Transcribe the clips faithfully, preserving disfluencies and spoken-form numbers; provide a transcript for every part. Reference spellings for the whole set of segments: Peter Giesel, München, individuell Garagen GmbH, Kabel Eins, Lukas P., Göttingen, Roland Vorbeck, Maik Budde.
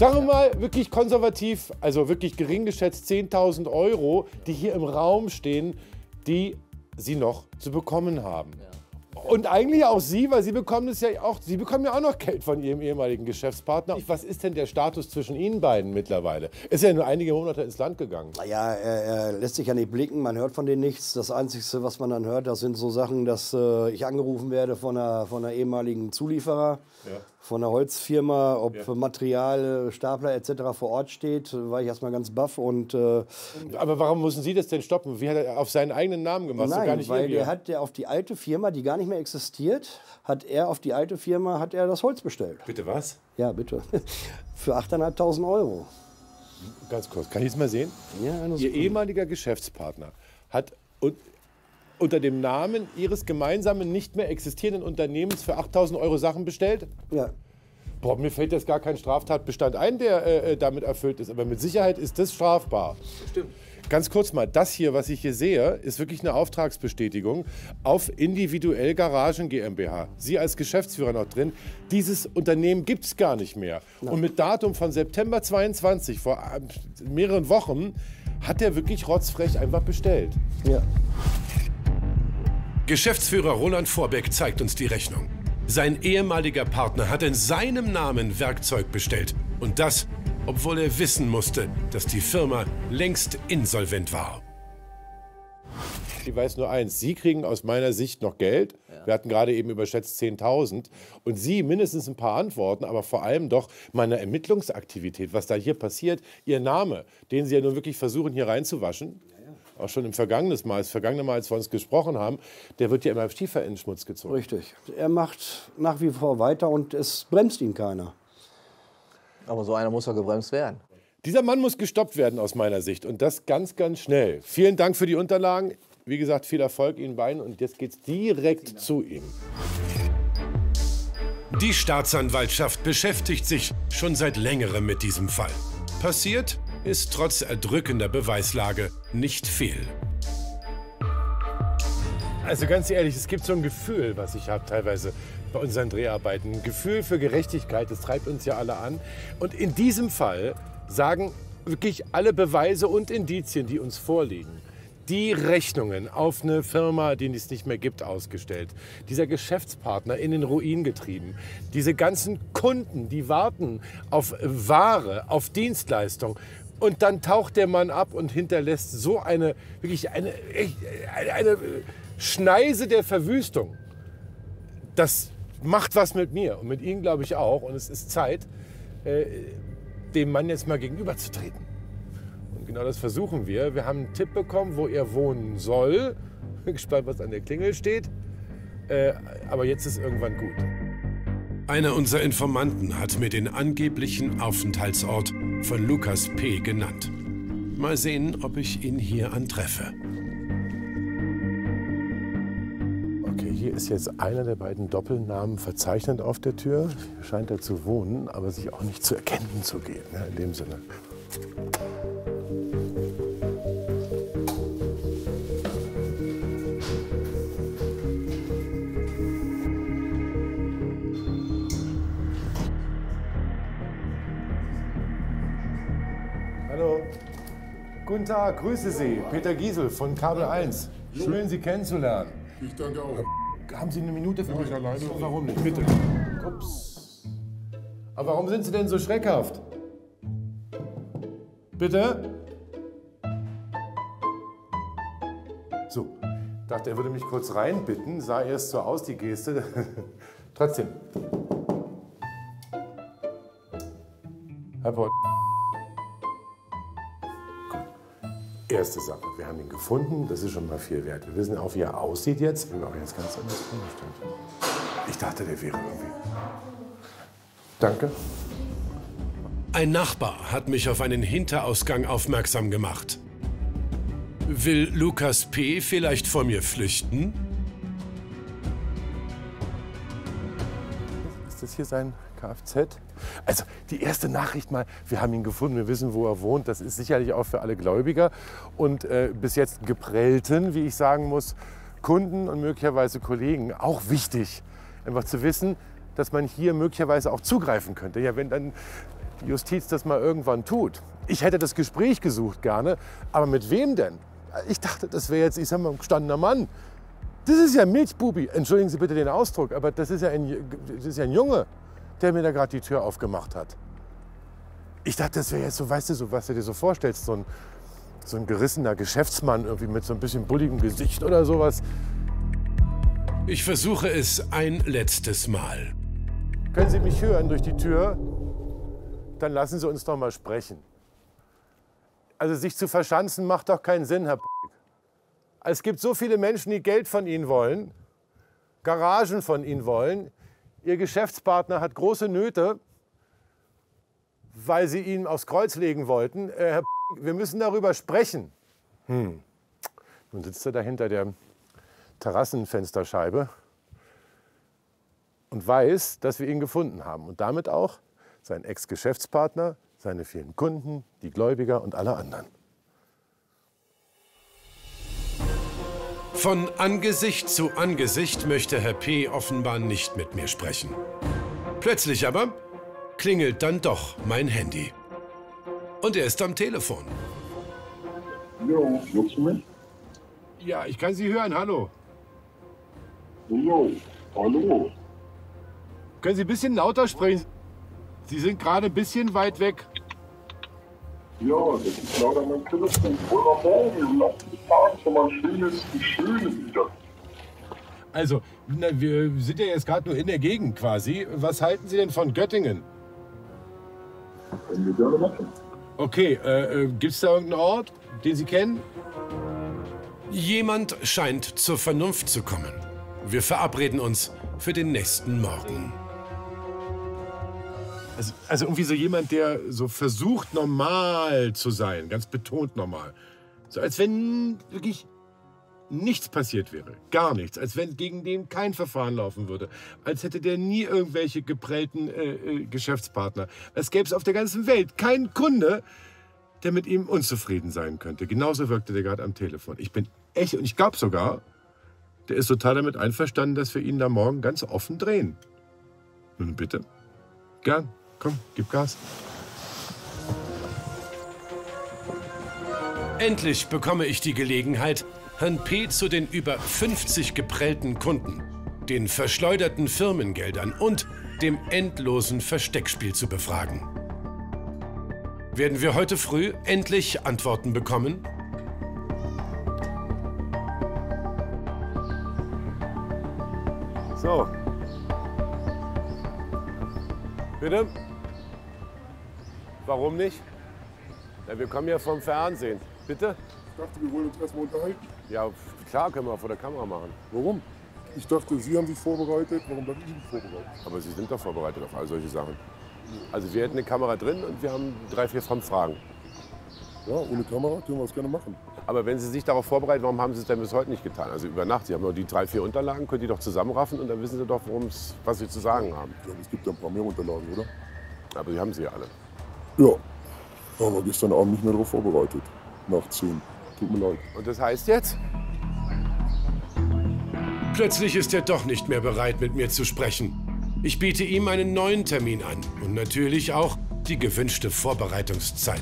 Sagen wir mal, wirklich konservativ, also wirklich gering geschätzt zehntausend Euro, die hier im Raum stehen, die Sie noch zu bekommen haben. Ja. Und eigentlich auch Sie, weil Sie bekommen es ja auch, Sie bekommen ja auch noch Geld von Ihrem ehemaligen Geschäftspartner. Was ist denn der Status zwischen Ihnen beiden mittlerweile? Ist ja nur einige Monate ins Land gegangen. Ja, er, er lässt sich ja nicht blicken, man hört von denen nichts. Das Einzige, was man dann hört, das sind so Sachen, dass äh, ich angerufen werde von einer, von einer ehemaligen Zulieferer. Ja. Von einer Holzfirma, ob ja. Material, Stapler et cetera vor Ort steht, war ich erstmal ganz baff. Und, äh, aber warum mussten Sie das denn stoppen? Wie hat er auf seinen eigenen Namen gemacht? Nein, so gar nicht weil irgendwie. Der hat der auf die alte Firma, die gar nicht mehr existiert, hat er auf die alte Firma hat er das Holz bestellt. Bitte was? Ja, bitte. Für achttausendfünfhundert Euro. Ganz kurz, kann ich es mal sehen? Ja, Ihr gut. ehemaliger Geschäftspartner hat und unter dem Namen Ihres gemeinsamen, nicht mehr existierenden Unternehmens für achttausend Euro Sachen bestellt? Ja. Boah, mir fällt jetzt gar kein Straftatbestand ein, der äh, damit erfüllt ist. Aber mit Sicherheit ist das strafbar. Stimmt. Ganz kurz mal, das hier, was ich hier sehe, ist wirklich eine Auftragsbestätigung auf individuell Garagen GmbH. Sie als Geschäftsführer noch drin. Dieses Unternehmen gibt es gar nicht mehr. Nein. Und mit Datum von September zweiundzwanzig, vor mehreren Wochen, hat er wirklich rotzfrech einfach bestellt. Ja. Geschäftsführer Roland Vorbeck zeigt uns die Rechnung. Sein ehemaliger Partner hat in seinem Namen Werkzeug bestellt. Und das, obwohl er wissen musste, dass die Firma längst insolvent war. Ich weiß nur eins, Sie kriegen aus meiner Sicht noch Geld. Ja. Wir hatten gerade eben überschätzt zehntausend. Und Sie mindestens ein paar Antworten, aber vor allem doch meine Ermittlungsaktivität, was da hier passiert. Ihr Name, den Sie ja nun wirklich versuchen, hier reinzuwaschen. Auch schon im vergangenen Mal, das vergangene Mal, als wir uns gesprochen haben, der wird ja immer tiefer in den Schmutz gezogen. Richtig. Er macht nach wie vor weiter und es bremst ihn keiner. Aber so einer muss ja gebremst werden. Dieser Mann muss gestoppt werden aus meiner Sicht und das ganz, ganz schnell. Vielen Dank für die Unterlagen. Wie gesagt, viel Erfolg Ihnen beiden und jetzt geht's direkt zu ihm. Die Staatsanwaltschaft beschäftigt sich schon seit längerem mit diesem Fall. Passiert ist trotz erdrückender Beweislage nicht viel. Also ganz ehrlich, es gibt so ein Gefühl, was ich habe teilweise bei unseren Dreharbeiten. Ein Gefühl für Gerechtigkeit, das treibt uns ja alle an. Und in diesem Fall sagen wirklich alle Beweise und Indizien, die uns vorliegen, die Rechnungen auf eine Firma, die es nicht mehr gibt, ausgestellt. Dieser Geschäftspartner in den Ruin getrieben. Diese ganzen Kunden, die warten auf Ware, auf Dienstleistung. Und dann taucht der Mann ab und hinterlässt so eine, wirklich eine, eine, eine Schneise der Verwüstung. Das macht was mit mir und mit Ihnen, glaube ich, auch. Und es ist Zeit, äh, dem Mann jetzt mal gegenüberzutreten. Und genau das versuchen wir. Wir haben einen Tipp bekommen, wo er wohnen soll. Ich bin gespannt, was an der Klingel steht. Äh, aber jetzt ist irgendwann gut. Einer unserer Informanten hat mir den angeblichen Aufenthaltsort von Lukas P. genannt. Mal sehen, ob ich ihn hier antreffe. Okay, hier ist jetzt einer der beiden Doppelnamen verzeichnet auf der Tür. Scheint er zu wohnen, aber sich auch nicht zu erkennen zu geben, ne, in dem Sinne. Guten Tag, grüße Sie, Peter Giesel von Kabel eins. Schön, Sie kennenzulernen. Ich danke auch. Haben Sie eine Minute für mich? Ja, alleine. Warum nicht? Bitte. Ups. Aber warum sind Sie denn so schreckhaft? Bitte? So, dachte, er würde mich kurz reinbitten, sah erst so aus, die Geste. Trotzdem. Herr Paul. Erste Sache, wir haben ihn gefunden, das ist schon mal viel wert. Wir wissen auch, wie er aussieht jetzt. Jetzt ganz anders. Ich dachte, der wäre irgendwie. Danke. Ein Nachbar hat mich auf einen Hinterausgang aufmerksam gemacht. Will Lukas P. vielleicht vor mir flüchten? Ist das hier sein Kfz? Also die erste Nachricht mal, wir haben ihn gefunden, wir wissen, wo er wohnt. Das ist sicherlich auch für alle Gläubiger und äh, bis jetzt geprellten, wie ich sagen muss, Kunden und möglicherweise Kollegen auch wichtig, einfach zu wissen, dass man hier möglicherweise auch zugreifen könnte. Ja, wenn dann Justiz das mal irgendwann tut. Ich hätte das Gespräch gesucht gerne, aber mit wem denn? Ich dachte, das wäre jetzt, ich sag mal, ein gestandener Mann. Das ist ja ein Milchbubi, entschuldigen Sie bitte den Ausdruck, aber das ist ja ein, das ist ja ein Junge, der mir da gerade die Tür aufgemacht hat. Ich dachte, das wäre jetzt so, weißt du, so, was du dir so vorstellst, so ein, so ein gerissener Geschäftsmann irgendwie mit so ein bisschen bulligem Gesicht oder sowas. Ich versuche es ein letztes Mal. Können Sie mich hören durch die Tür? Dann lassen Sie uns doch mal sprechen. Also sich zu verschanzen macht doch keinen Sinn, Herr P. Es gibt so viele Menschen, die Geld von Ihnen wollen, Garagen von Ihnen wollen. Ihr Geschäftspartner hat große Nöte, weil Sie ihn aufs Kreuz legen wollten. Äh, Herr P., wir müssen darüber sprechen. Hm. Nun sitzt er da hinter der Terrassenfensterscheibe und weiß, dass wir ihn gefunden haben. Und damit auch sein Ex-Geschäftspartner, seine vielen Kunden, die Gläubiger und alle anderen. Von Angesicht zu Angesicht möchte Herr P. offenbar nicht mit mir sprechen. Plötzlich aber klingelt dann doch mein Handy. Und er ist am Telefon. Jo, hörst du mich? Ja, ich kann Sie hören, hallo. Jo, hallo. Können Sie ein bisschen lauter sprechen? Sie sind gerade ein bisschen weit weg. Ja, das ist leider mein Telefon. Wunderbar, lassen Sie fahren schon mal ein schönes, ein schönes wieder. Also, na, wir sind ja jetzt gerade nur in der Gegend quasi. Was halten Sie denn von Göttingen? Können wir gerne machen. Okay, äh, äh, gibt es da irgendeinen Ort, den Sie kennen? Jemand scheint zur Vernunft zu kommen. Wir verabreden uns für den nächsten Morgen. Also, also irgendwie so jemand, der so versucht, normal zu sein, ganz betont normal. So als wenn wirklich nichts passiert wäre, gar nichts. Als wenn gegen den kein Verfahren laufen würde. Als hätte der nie irgendwelche geprellten äh, Geschäftspartner. Es gäbe es auf der ganzen Welt keinen Kunde, der mit ihm unzufrieden sein könnte. Genauso wirkte der gerade am Telefon. Ich bin echt, und ich glaube sogar, der ist total damit einverstanden, dass wir ihn da morgen ganz offen drehen. Nun bitte, gern. Komm, gib Gas. Endlich bekomme ich die Gelegenheit, Herrn P. zu den über fünfzig geprellten Kunden, den verschleuderten Firmengeldern und dem endlosen Versteckspiel zu befragen. Werden wir heute früh endlich Antworten bekommen? So. Bitte? Warum nicht? Ja, wir kommen ja vom Fernsehen. Bitte? Ich dachte, wir wollen uns erstmal unterhalten. Ja, klar können wir vor der Kamera machen. Warum? Ich dachte, Sie haben sich vorbereitet. Warum darf ich mich vorbereiten? Aber Sie sind doch vorbereitet auf all solche Sachen. Also wir hätten eine Kamera drin und wir haben drei, vier Fragen. Ja, ohne Kamera können wir das gerne machen. Aber wenn Sie sich darauf vorbereiten, warum haben Sie es denn bis heute nicht getan? Also über Nacht, Sie haben noch die drei, vier Unterlagen, können die doch zusammenraffen und dann wissen Sie doch, worum's, was Sie zu sagen haben. Ja, es gibt ja ein paar mehr Unterlagen, oder? Aber die haben Sie ja alle. Ja, aber wir gestern Abend nicht mehr darauf vorbereitet. Nach zehn. Tut mir leid. Und das heißt jetzt? Plötzlich ist er doch nicht mehr bereit, mit mir zu sprechen. Ich biete ihm einen neuen Termin an und natürlich auch die gewünschte Vorbereitungszeit.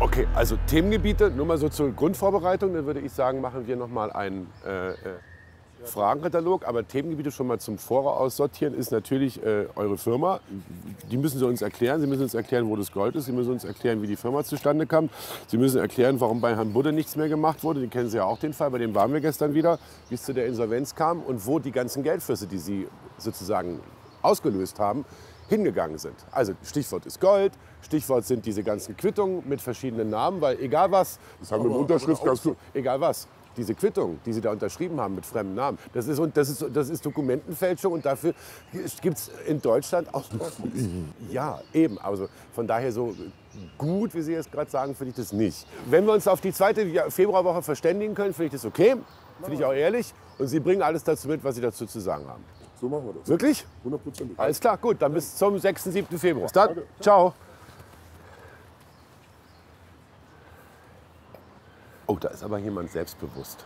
Okay, also Themengebiete, nur mal so zur Grundvorbereitung, dann würde ich sagen, machen wir noch mal einen äh, äh, Fragenkatalog. Aber Themengebiete schon mal zum Voraussortieren ist natürlich äh, eure Firma. Die müssen Sie uns erklären. Sie müssen uns erklären, wo das Gold ist. Sie müssen uns erklären, wie die Firma zustande kam. Sie müssen erklären, warum bei Herrn Budde nichts mehr gemacht wurde. Den kennen Sie ja auch, den Fall. Bei dem waren wir gestern wieder, wie es zu der Insolvenz kam und wo die ganzen Geldflüsse, die Sie sozusagen ausgelöst haben, hingegangen sind. Also Stichwort ist Gold, Stichwort sind diese ganzen Quittungen mit verschiedenen Namen, weil egal was, das haben wir im Unterschrift ganz gut. Egal was, diese Quittungen, die Sie da unterschrieben haben mit fremden Namen, das ist, das ist, das ist Dokumentenfälschung und dafür gibt es in Deutschland auch... Ja, eben, also von daher so gut, wie Sie es gerade sagen, finde ich das nicht. Wenn wir uns auf die zweite Februarwoche verständigen können, finde ich das okay, finde ich auch ehrlich und Sie bringen alles dazu mit, was Sie dazu zu sagen haben. So machen wir das. Wirklich? hundert Prozent. Alles klar, gut, dann bis zum sechsten siebten Februar. Bis dann. Ciao. Oh, da ist aber jemand selbstbewusst.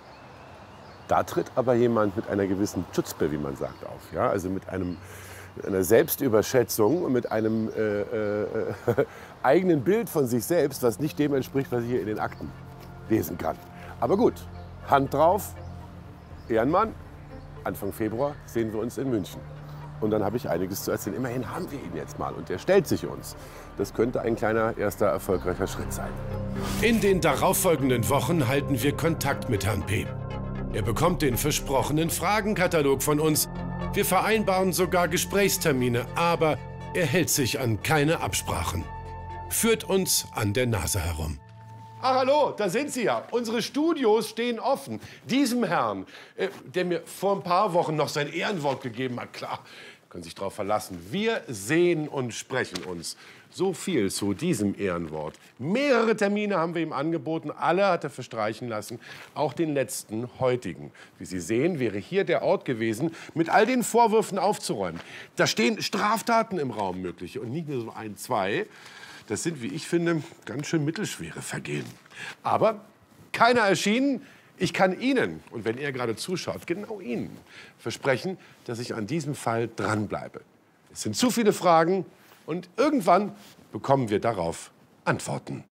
Da tritt aber jemand mit einer gewissen Chutzpe, wie man sagt, auf. Ja? Also mit einem einer Selbstüberschätzung und mit einem äh, äh, eigenen Bild von sich selbst, was nicht dem entspricht, was ich hier in den Akten lesen kann. Aber gut, Hand drauf, Ehrenmann, Anfang Februar sehen wir uns in München. Und dann habe ich einiges zu erzählen. Immerhin haben wir ihn jetzt mal und der stellt sich uns. Das könnte ein kleiner erster erfolgreicher Schritt sein. In den darauffolgenden Wochen halten wir Kontakt mit Herrn P. Er bekommt den versprochenen Fragenkatalog von uns. Wir vereinbaren sogar Gesprächstermine, aber er hält sich an keine Absprachen. Führt uns an der Nase herum. Ach, hallo, da sind Sie ja. Unsere Studios stehen offen. Diesem Herrn, äh, der mir vor ein paar Wochen noch sein Ehrenwort gegeben hat, klar, können sich darauf verlassen. Wir sehen und sprechen uns. So viel zu diesem Ehrenwort. Mehrere Termine haben wir ihm angeboten, alle hat er verstreichen lassen, auch den letzten heutigen. Wie Sie sehen, wäre hier der Ort gewesen, mit all den Vorwürfen aufzuräumen. Da stehen Straftaten im Raum möglich und nicht nur so ein, zwei. Das sind, wie ich finde, ganz schön mittelschwere Vergehen. Aber keiner erschienen. Ich kann Ihnen, und wenn er gerade zuschaut, genau Ihnen, versprechen, dass ich an diesem Fall dranbleibe. Es sind zu viele Fragen und irgendwann bekommen wir darauf Antworten.